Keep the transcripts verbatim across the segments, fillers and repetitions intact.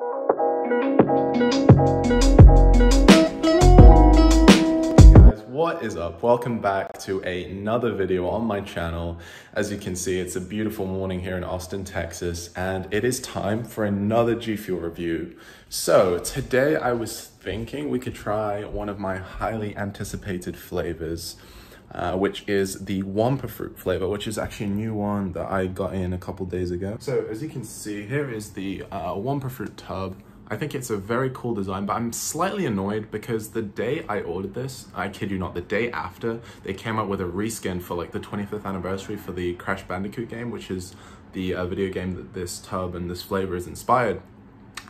Guys, what is up? Welcome back to another video on my channel. As you can see, it's a beautiful morning here in Austin, Texas, and it is time for another G Fuel review. So today I was thinking we could try one of my highly anticipated flavors, Uh, which is the Wumpa Fruit flavor, which is actually a new one that I got in a couple days ago. So as you can see, here is the uh, Wumpa Fruit tub. I think it's a very cool design, but I'm slightly annoyed because the day I ordered this, I kid you not, the day after, they came out with a reskin for like the twenty-fifth anniversary for the Crash Bandicoot game, which is the uh, video game that this tub and this flavor is inspired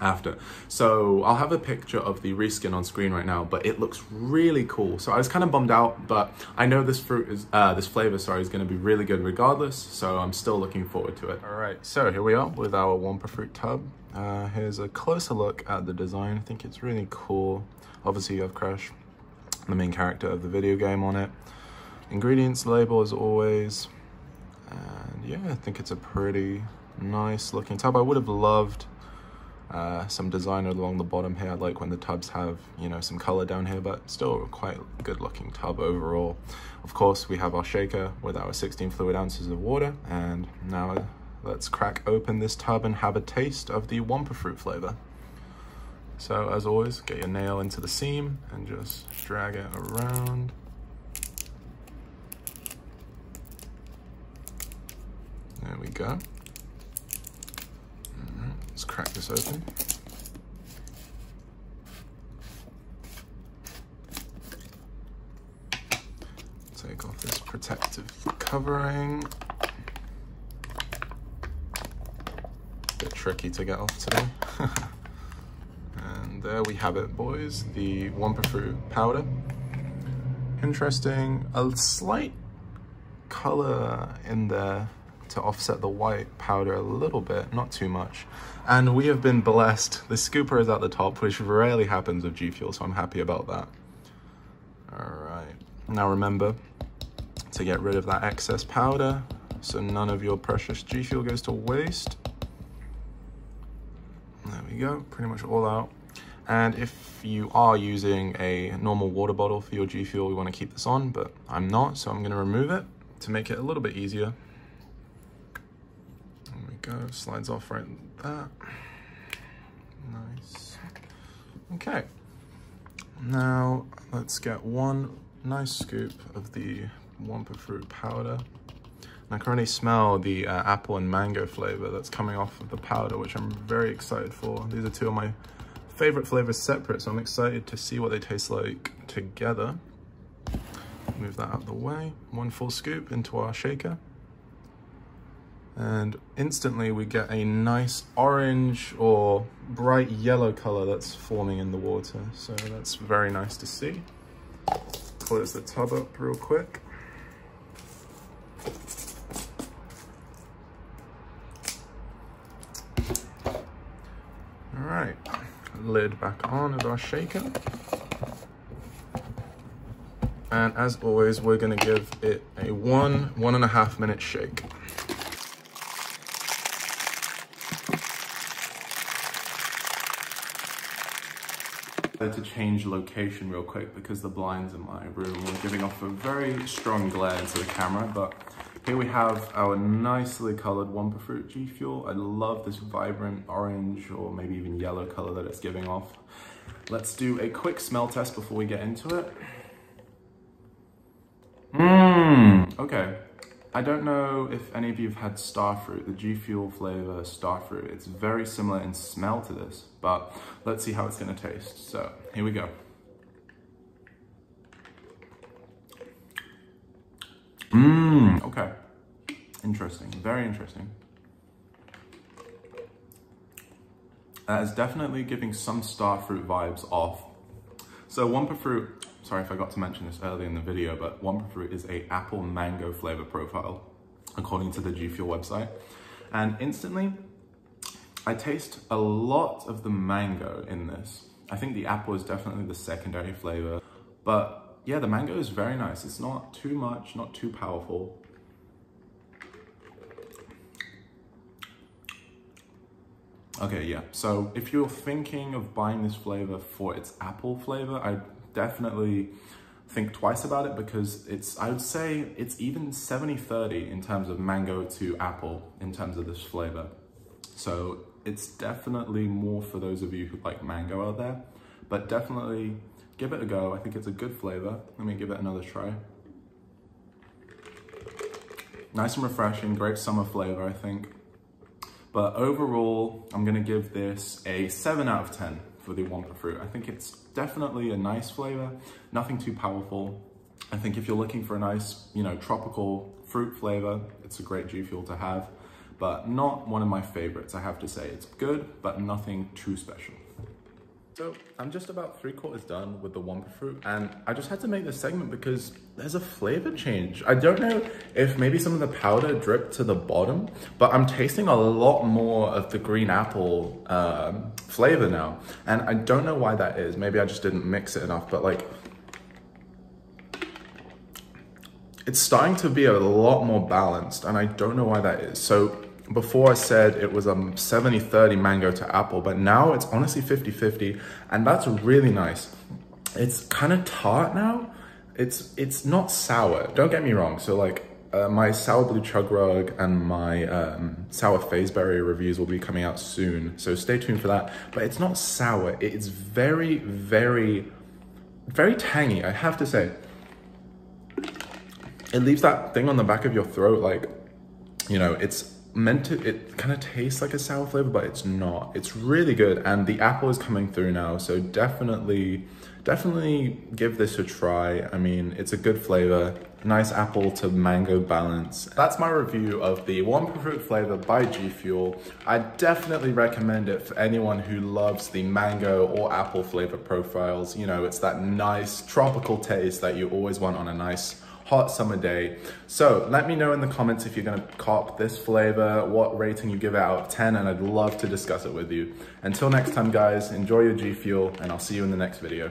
after. So I'll have a picture of the reskin on screen right now, but it looks really cool. So I was kind of bummed out, but I know this fruit is, uh, this flavor, sorry, is going to be really good regardless. So I'm still looking forward to it. All right, so here we are with our Wumpa Fruit tub. Uh, here's a closer look at the design. I think it's really cool. Obviously you have Crash, the main character of the video game, on it. Ingredients label as always. And yeah, I think it's a pretty nice looking tub. I would have loved Uh, some design along the bottom here. I like when the tubs have, you know, some color down here, but still quite a good looking tub overall. Of course, we have our shaker with our sixteen fluid ounces of water, and now let's crack open this tub and have a taste of the Wumpa Fruit flavor. So as always, get your nail into the seam and just drag it around. There we go. Let's crack this open. Take off this protective covering. Bit tricky to get off today. And there we have it, boys, the Wumpa Fruit powder. Interesting, a slight color in there to offset the white powder a little bit, not too much. And we have been blessed. The scooper is at the top, which rarely happens with G Fuel, so I'm happy about that. All right, now remember to get rid of that excess powder so none of your precious G Fuel goes to waste. There we go, pretty much all out. And if you are using a normal water bottle for your G Fuel, we want to keep this on, but I'm not, so I'm gonna remove it to make it a little bit easier. Go, slides off right there. Nice. Okay, now let's get one nice scoop of the Wumpa Fruit powder. And I can already smell the uh, apple and mango flavor that's coming off of the powder, which I'm very excited for. These are two of my favorite flavors separate, so I'm excited to see what they taste like together. Move that out of the way. One full scoop into our shaker. And instantly we get a nice orange or bright yellow color that's forming in the water. So that's very nice to see. Close the tub up real quick. All right, lid back on of our shaker. And as always, we're gonna give it a one, one and a half minute shake. To change location real quick because the blinds in my room were giving off a very strong glare into the camera, but here we have our nicely colored Wumpa Fruit G Fuel. I love this vibrant orange or maybe even yellow color that it's giving off. Let's do a quick smell test before we get into it. Mmm, okay. I don't know if any of you have had starfruit, the G Fuel flavor starfruit. It's very similar in smell to this, but let's see how it's gonna taste. So here we go. Mmm, okay. Interesting, very interesting. That is definitely giving some starfruit vibes off. So Wumpa Fruit, sorry if I got to mention this earlier in the video, but Wumpa Fruit is a apple mango flavor profile, according to the G Fuel website. And instantly, I taste a lot of the mango in this. I think the apple is definitely the secondary flavor, but yeah, the mango is very nice. It's not too much, not too powerful. Okay, yeah, so if you're thinking of buying this flavor for its apple flavor, I definitely think twice about it, because it's, I would say it's even seventy thirty in terms of mango to apple in terms of this flavor. So it's definitely more for those of you who like mango out there, but definitely give it a go. I think it's a good flavor. Let me give it another try. Nice and refreshing, great summer flavor, I think. But overall, I'm gonna give this a seven out of ten for the Wumpa Fruit. I think it's definitely a nice flavor, nothing too powerful. I think if you're looking for a nice, you know, tropical fruit flavor, it's a great G Fuel to have, but not one of my favorites, I have to say. It's good, but nothing too special. So I'm just about three quarters done with the Wumpa Fruit, and I just had to make this segment because there's a flavor change. I don't know if maybe some of the powder dripped to the bottom, but I'm tasting a lot more of the green apple uh, flavor now. And I don't know why that is. Maybe I just didn't mix it enough, but like, it's starting to be a lot more balanced, and I don't know why that is. So before I said it was a seventy thirty mango to apple, but now it's honestly fifty fifty, and that's really nice. It's kind of tart now. It's it's not sour, don't get me wrong. So like uh, my sour blue chug rug and my um, sour phaseberry reviews will be coming out soon, so stay tuned for that. But it's not sour. It's very, very, very tangy, I have to say. It leaves that thing on the back of your throat, like, you know, it's meant to, it kind of tastes like a sour flavor, but it's not. It's really good, and the apple is coming through now, so definitely definitely give this a try. I mean, it's a good flavor, nice apple to mango balance. That's my review of the Wumpa Fruit flavor by G Fuel. I definitely recommend it for anyone who loves the mango or apple flavor profiles. You know, it's that nice tropical taste that you always want on a nice hot summer day. So let me know in the comments if you're gonna cop this flavor, what rating you give it out of ten, and I'd love to discuss it with you. Until next time, guys, enjoy your G Fuel, and I'll see you in the next video.